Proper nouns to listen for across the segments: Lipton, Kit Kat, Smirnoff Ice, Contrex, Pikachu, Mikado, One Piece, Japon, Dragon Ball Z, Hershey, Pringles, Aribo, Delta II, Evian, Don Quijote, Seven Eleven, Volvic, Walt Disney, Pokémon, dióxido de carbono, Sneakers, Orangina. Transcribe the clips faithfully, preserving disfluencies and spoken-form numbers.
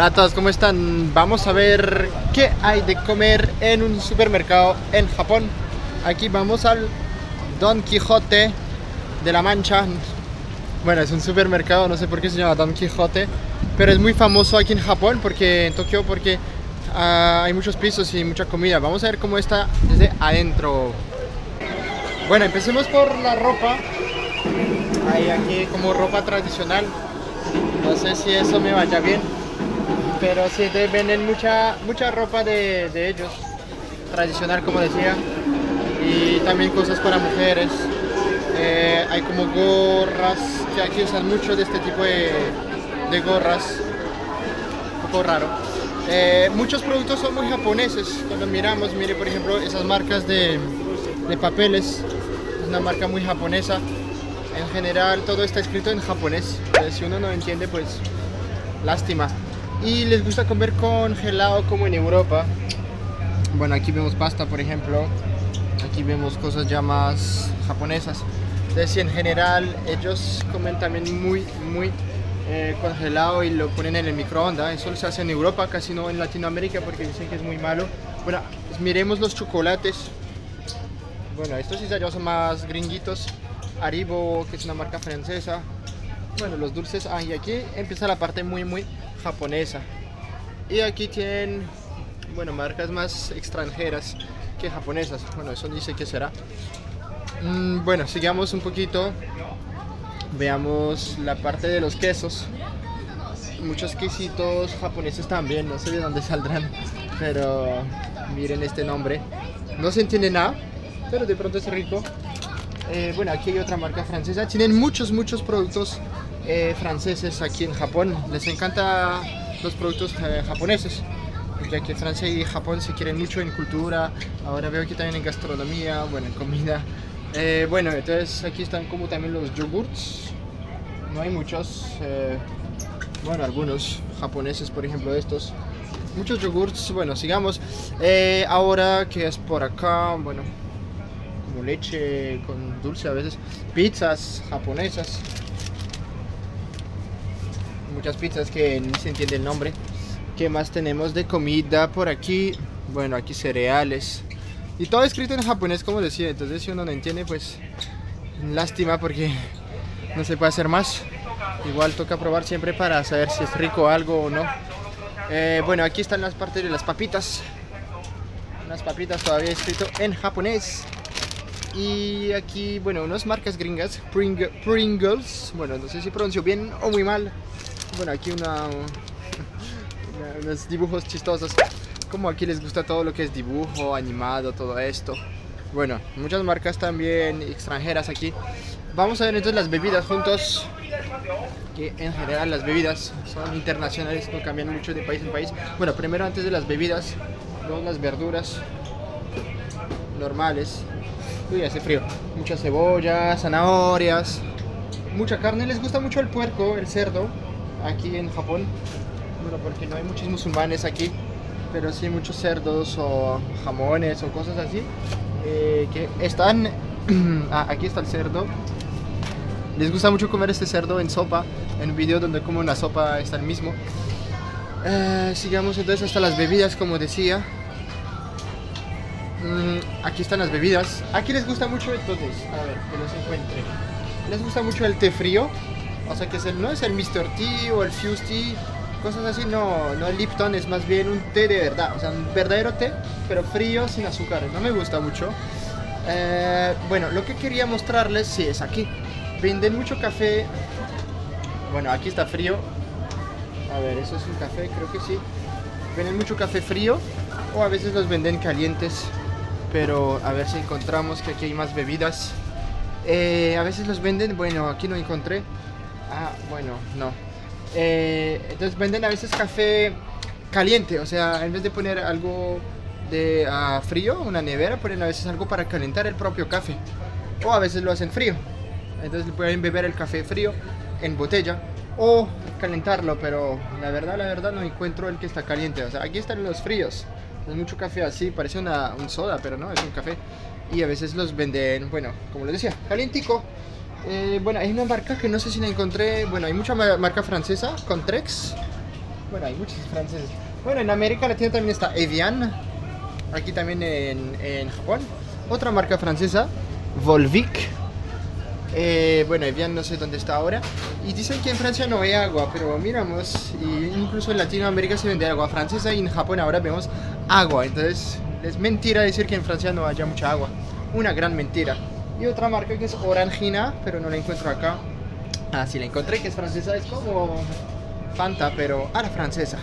Hola a todos, ¿cómo están? Vamos a ver qué hay de comer en un supermercado en Japón. Aquí vamos al Don Quijote de la Mancha. Bueno, es un supermercado, no sé por qué se llama Don Quijote, pero es muy famoso aquí en Japón, porque en Tokio, porque uh, hay muchos pisos y mucha comida. Vamos a ver cómo está desde adentro. Bueno, empecemos por la ropa. Hay aquí como ropa tradicional. No sé si eso me vaya bien, pero sí te venden mucha, mucha ropa de, de ellos, tradicional como decía, y también cosas para mujeres. Eh, hay como gorras, que aquí usan mucho de este tipo de, de gorras, un poco raro. Eh, muchos productos son muy japoneses, cuando miramos, mire por ejemplo esas marcas de, de papeles, es una marca muy japonesa. En general todo está escrito en japonés, entonces si uno no entiende pues lástima. Y les gusta comer congelado como en Europa. Bueno, aquí vemos pasta, por ejemplo. Aquí vemos cosas ya más japonesas. Entonces en general ellos comen también muy, muy eh, congelado y lo ponen en el microondas. Eso se hace en Europa, casi no en Latinoamérica porque dicen que es muy malo. Bueno, pues miremos los chocolates. Bueno, estos sí ya son más gringuitos. Aribo, que es una marca francesa. Bueno, los dulces. Ah, y aquí empieza la parte muy, muy japonesa. Y aquí tienen, bueno, marcas más extranjeras que japonesas. Bueno, eso dice que será. Mm, bueno, sigamos un poquito. Veamos la parte de los quesos. Muchos quesitos japoneses también. No sé de dónde saldrán, pero miren este nombre. No se entiende nada, pero de pronto es rico. Eh, bueno, aquí hay otra marca francesa. Tienen muchos, muchos productos eh, franceses aquí en Japón. Les encantan los productos eh, japoneses, porque aquí Francia y Japón se quieren mucho en cultura. Ahora veo que también en gastronomía, bueno, en comida. Eh, bueno, entonces aquí están como también los yogurts. No hay muchos, eh, bueno, algunos japoneses, por ejemplo, estos. Muchos yogurts, bueno, sigamos. Eh, ahora, ¿qué es por acá? Bueno, como leche con dulce a veces, pizzas japonesas, muchas pizzas que ni se entiende el nombre. ¿Qué más tenemos de comida por aquí? Bueno, aquí cereales y todo escrito en japonés como decía, entonces si uno no entiende pues lástima porque no se puede hacer más. Igual toca probar siempre para saber si es rico algo o no. Eh, bueno, aquí están las partes de las papitas, las papitas todavía escrito en japonés. Y aquí, bueno, unas marcas gringas, Pring Pringles, bueno, no sé si pronuncio bien o muy mal. Bueno, aquí una, una, unos dibujos chistosos, como aquí les gusta todo lo que es dibujo, animado, todo esto. Bueno, muchas marcas también extranjeras aquí. Vamos a ver entonces las bebidas juntos, que en general las bebidas son internacionales, no cambian mucho de país en país. Bueno, primero antes de las bebidas, luego las verduras normales. Uy, hace frío. Muchas cebollas, zanahorias, mucha carne. Les gusta mucho el puerco, el cerdo, aquí en Japón. Bueno, porque no hay muchos musulmanes aquí, pero sí muchos cerdos o jamones o cosas así. Eh, que están... ah, aquí está el cerdo. Les gusta mucho comer este cerdo en sopa. En un video donde como una sopa está el mismo. Eh, sigamos entonces hasta las bebidas, como decía. Aquí están las bebidas. Aquí les gusta mucho, entonces, a ver, que los encuentre. Les gusta mucho el té frío. O sea que es el, no es el mister Tea o el Fuse Tea, cosas así, no, no el Lipton, es más bien un té de verdad. O sea, un verdadero té, pero frío, sin azúcar, no me gusta mucho. eh, Bueno, lo que quería mostrarles, sí, es aquí. Venden mucho café. Bueno, aquí está frío. A ver, eso es un café, creo que sí. Venden mucho café frío, o a veces los venden calientes. Pero a ver si encontramos, que aquí hay más bebidas. Eh, a veces los venden, bueno, aquí no encontré. Ah, bueno, no. Eh, entonces venden a veces café caliente, o sea, en vez de poner algo de uh, frío, una nevera, ponen a veces algo para calentar el propio café. O a veces lo hacen frío. Entonces pueden beber el café frío en botella o calentarlo, pero la verdad, la verdad no encuentro el que está caliente. O sea, aquí están los fríos. Es mucho café así, parece una, un soda, pero no, es un café. Y a veces los venden, bueno, como les decía, calientico. eh, Bueno, hay una marca que no sé si la encontré. Bueno, hay mucha marca francesa, Contrex. Bueno, hay muchos franceses. Bueno, en América Latina también está Evian. Aquí también en, en Japón. Otra marca francesa, Volvic. Eh, bueno, Evian no sé dónde está ahora. Y dicen que en Francia no hay agua, pero miramos, y incluso en Latinoamérica se vende agua francesa y en Japón ahora vemos agua. Entonces es mentira decir que en Francia no haya mucha agua. Una gran mentira. Y otra marca que es Orangina, pero no la encuentro acá. Ah, sí la encontré, que es francesa, es como Fanta, pero a la francesa.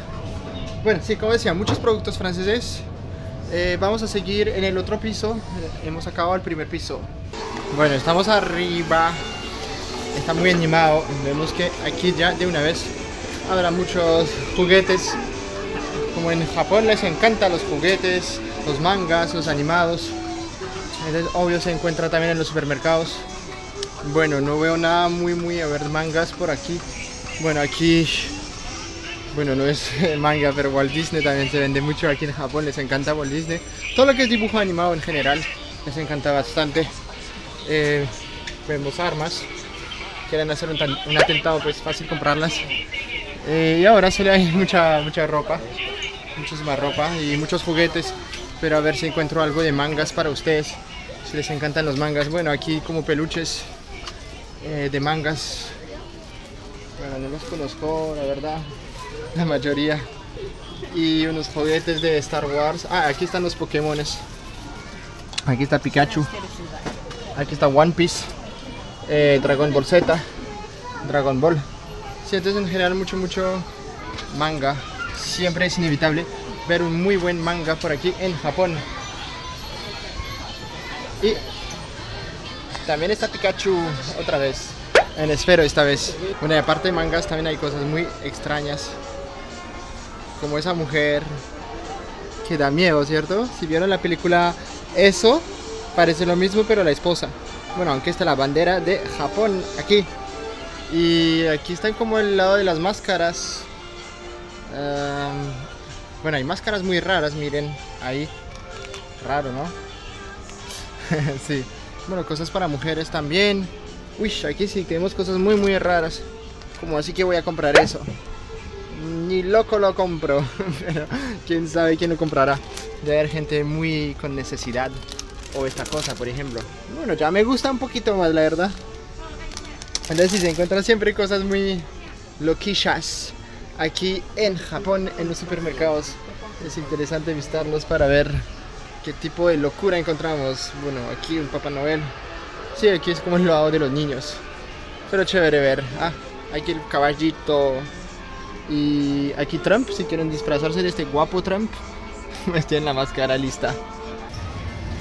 Bueno, sí, como decía, muchos productos franceses. Eh, vamos a seguir en el otro piso. Hemos acabado el primer piso. Bueno, estamos arriba. Está muy animado. Vemos que aquí ya de una vez habrá muchos juguetes. Como en Japón les encantan los juguetes, los mangas, los animados. Entonces, obvio, se encuentra también en los supermercados. Bueno, no veo nada muy muy a ver mangas por aquí. Bueno, aquí, bueno, no es manga, pero Walt Disney también se vende mucho aquí en Japón. Les encanta Walt Disney. Todo lo que es dibujo animado en general les encanta bastante. Eh, vemos armas. Quieren hacer un, un atentado, pues fácil comprarlas. Eh, y ahora solo hay mucha, mucha ropa, muchísima ropa y muchos juguetes. Pero a ver si encuentro algo de mangas para ustedes, si les encantan los mangas. Bueno, aquí como peluches eh, de mangas. Bueno, no los conozco, la verdad, la mayoría. Y unos juguetes de Star Wars. Ah, aquí están los Pokémones. Aquí está Pikachu. Aquí está One Piece, eh, Dragon Ball Z, Dragon Ball. Sí, entonces en general mucho, mucho manga. Siempre es inevitable ver un muy buen manga por aquí en Japón. Y también está Pikachu otra vez, en esfero esta vez. Bueno, y aparte de mangas también hay cosas muy extrañas, como esa mujer que da miedo, ¿cierto? Si vieron la película Eso, parece lo mismo, pero la esposa. Bueno, aunque está la bandera de Japón aquí. Y aquí están como el lado de las máscaras. Um, Bueno, hay máscaras muy raras, miren, ahí, raro, ¿no? Sí, bueno, cosas para mujeres también. Uy, aquí sí tenemos cosas muy, muy raras, como así que voy a comprar eso. Ni loco lo compro, pero quién sabe quién lo comprará. Debe haber gente muy con necesidad, o esta cosa, por ejemplo. Bueno, ya me gusta un poquito más, la verdad. Entonces sí, se encuentran siempre cosas muy loquillas aquí en Japón, en los supermercados. Es interesante visitarlos para ver qué tipo de locura encontramos. Bueno, aquí un Papá Noel. Sí, aquí es como el lavado de los niños, pero chévere ver. Ah, aquí el caballito. Y aquí Trump, si quieren disfrazarse de este guapo Trump, pues tienen la máscara lista.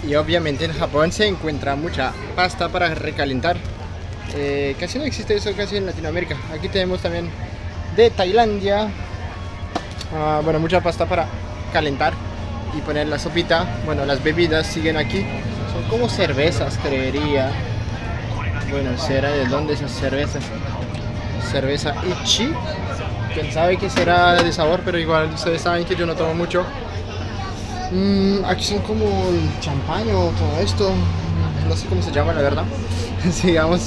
Y obviamente en Japón se encuentra mucha pasta para recalentar. eh, Casi no existe eso casi en Latinoamérica. Aquí tenemos también de Tailandia. Ah, bueno, mucha pasta para calentar y poner la sopita. Bueno, las bebidas siguen aquí, son como cervezas, creería. Bueno, será de dónde esas cervezas. Cerveza Ichi, quién sabe que será de sabor, pero igual ustedes saben que yo no tomo mucho. Mm, aquí son como champaño, todo esto, no sé cómo se llama, la verdad. Sigamos.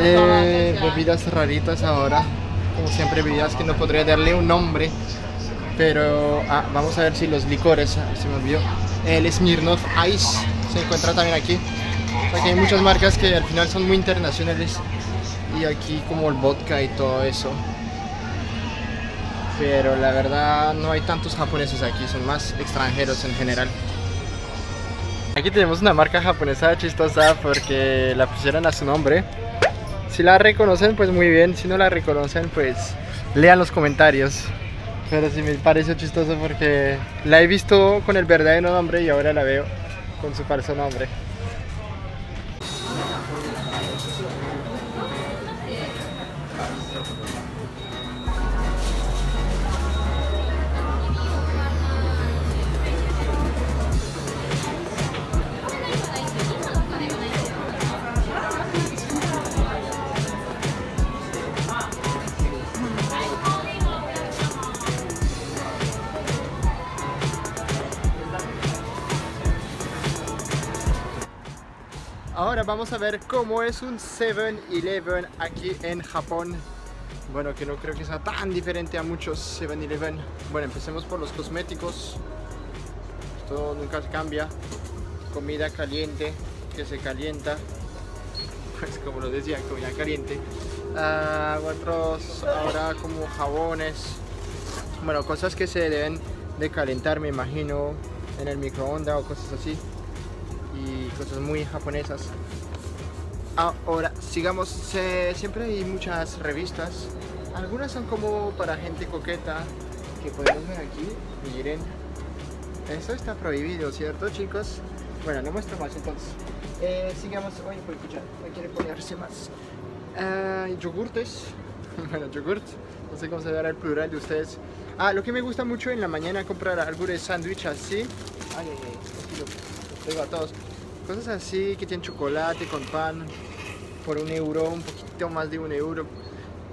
Eh, bebidas raritas ahora, como siempre, bebidas que no podría darle un nombre, pero ah, vamos a ver si los licores, a ver, se me olvidó. El Smirnoff Ice se encuentra también aquí. O sea que hay muchas marcas que al final son muy internacionales, y aquí como el vodka y todo eso, pero la verdad no hay tantos japoneses aquí, son más extranjeros en general. Aquí tenemos una marca japonesa chistosa porque la pusieron a su nombre. Si la reconocen, pues muy bien, si no la reconocen, pues lean los comentarios. Pero sí me pareció chistoso porque la he visto con el verdadero nombre y ahora la veo con su falso nombre. Ahora vamos a ver cómo es un siete eleven aquí en Japón. Bueno, que no creo que sea tan diferente a muchos siete eleven. Bueno, empecemos por los cosméticos. Esto nunca se cambia. Comida caliente, que se calienta. Pues como lo decía, comida caliente. Uh, otros ahora como jabones. Bueno, cosas que se deben de calentar, me imagino, en el microondas o cosas así. Y cosas muy japonesas. Ahora, sigamos, se, siempre hay muchas revistas. Algunas son como para gente coqueta, que podemos ver aquí. Miren, eso está prohibido, ¿cierto, chicos? Bueno, no muestro más entonces. Eh, sigamos, oye, pues escuchar, no quiere ponerse más. Uh, yogurtes, bueno, yogurt, no sé cómo se dará el plural de ustedes. Ah, lo que me gusta mucho en la mañana comprar algunos sándwiches así. Ay, ay, ay, tranquilo, los traigo a todos. Cosas así que tienen chocolate con pan por un euro, un poquito más de un euro.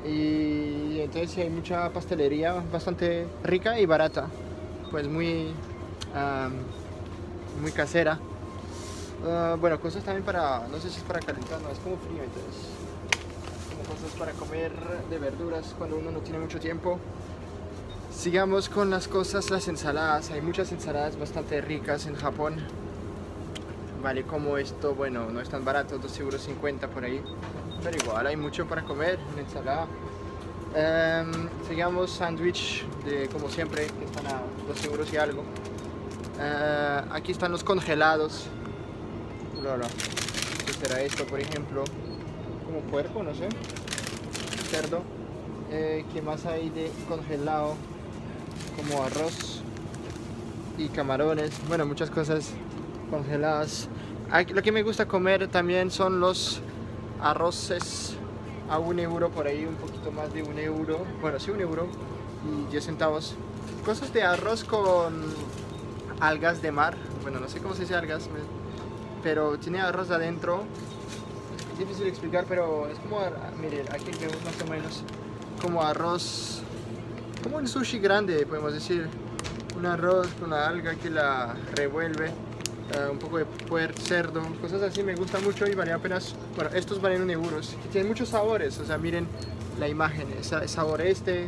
Y entonces hay mucha pastelería bastante rica y barata, pues muy, um, muy casera. Uh, bueno, cosas también para, no sé si es para calentar, no, es como frío, entonces como cosas para comer de verduras cuando uno no tiene mucho tiempo. Sigamos con las cosas, las ensaladas. Hay muchas ensaladas bastante ricas en Japón. Vale, como esto, bueno, no es tan barato, dos euros cincuenta por ahí, pero igual hay mucho para comer, una ensalada. Um, seguimos sándwich de como siempre, que están a dos euros y algo. Uh, aquí están los congelados. No, no. ¿Qué será esto, por ejemplo? Como puerco, no sé. Cerdo. Eh, ¿Qué más hay de congelado? Como arroz y camarones. Bueno, muchas cosas congeladas. Aquí, lo que me gusta comer también son los arroces a un euro por ahí, un poquito más de un euro, bueno, sí, un euro y diez centavos. Cosas de arroz con algas de mar, bueno, no sé cómo se dice algas, pero tiene arroz adentro. Es difícil explicar, pero es como, miren, aquí vemos más o menos como arroz, como un sushi grande, podemos decir, un arroz con una alga que la revuelve. Uh, un poco de puerco, cerdo, cosas así. Me gusta mucho y valen apenas, bueno, estos valen un euros. Tienen muchos sabores, o sea, miren la imagen, es, es sabor este,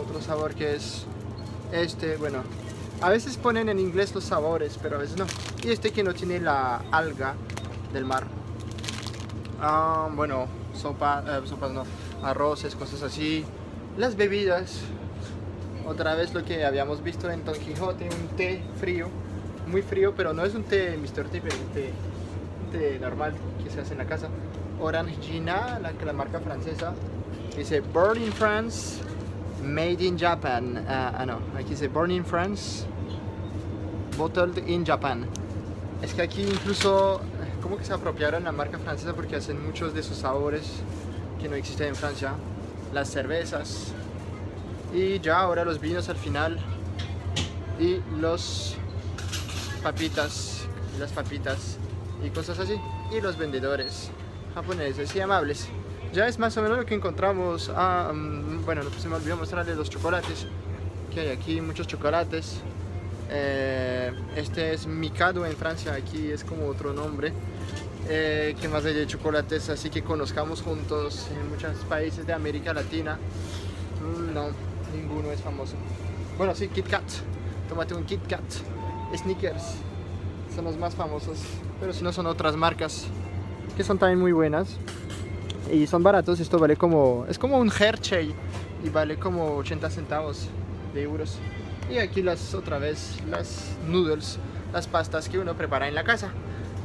otro sabor que es este, bueno, a veces ponen en inglés los sabores, pero a veces no. Y este que no tiene la alga del mar. Ah, bueno, sopa, eh, sopas no, arroces, cosas así. Las bebidas, otra vez lo que habíamos visto en Don Quijote, un té frío. Muy frío, pero no es un té mister Tipper, es un té, té normal que se hace en la casa. Orangina, la, la marca francesa, dice Born in France, Made in Japan. Uh, ah, no, aquí dice Born in France, Bottled in Japan. Es que aquí incluso, como que se apropiaron la marca francesa porque hacen muchos de sus sabores que no existen en Francia. Las cervezas. Y ya, ahora los vinos al final. Y los... papitas, las papitas y cosas así, y los vendedores japoneses y amables. Ya es más o menos lo que encontramos. Ah, um, bueno, pues se me olvidó mostrarles los chocolates que hay aquí, muchos chocolates. Eh, este es Mikado en Francia, aquí es como otro nombre. Eh, que más hay de chocolates así que conozcamos juntos en muchos países de América Latina? Mm, no, ninguno es famoso. Bueno, sí, Kit Kat, tómate un Kit Kat. Sneakers son los más famosos, pero si no son otras marcas que son también muy buenas y son baratos. Esto vale como, es como un Hershey y vale como ochenta centavos de euros. Y aquí las, otra vez, las noodles, las pastas que uno prepara en la casa.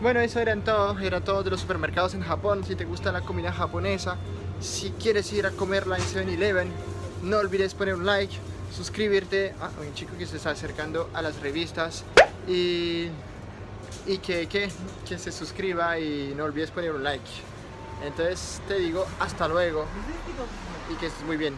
Bueno, eso era todo, era todo de los supermercados en Japón. Si te gusta la comida japonesa, si quieres ir a comerla en siete eleven, no olvides poner un like, suscribirte. Ah, un chico que se está acercando a las revistas y, y que, que, que se suscriba y no olvides poner un like. Entonces te digo hasta luego y que estés muy bien.